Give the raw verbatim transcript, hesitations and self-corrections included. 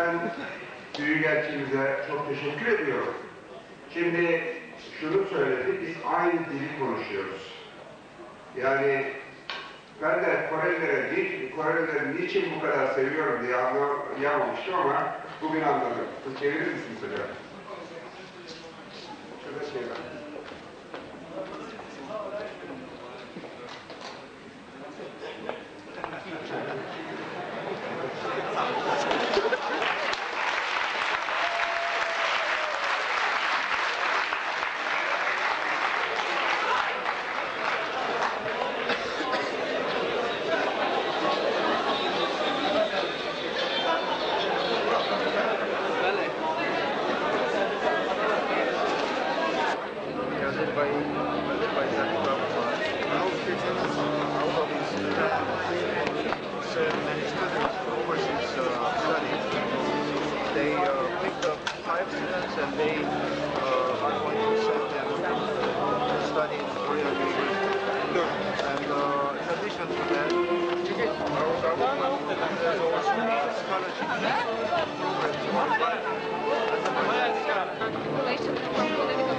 ben büyükelçimize çok teşekkür ediyorum. Şimdi şunu söyledi, biz aynı dili konuşuyoruz. Yani ben de Korelilere değil, Korelileri niçin bu kadar seviyorum diye anlayamamıştım ama bugün anladım. Siz çevirir misiniz hocam? Şurada şey var. Thank you.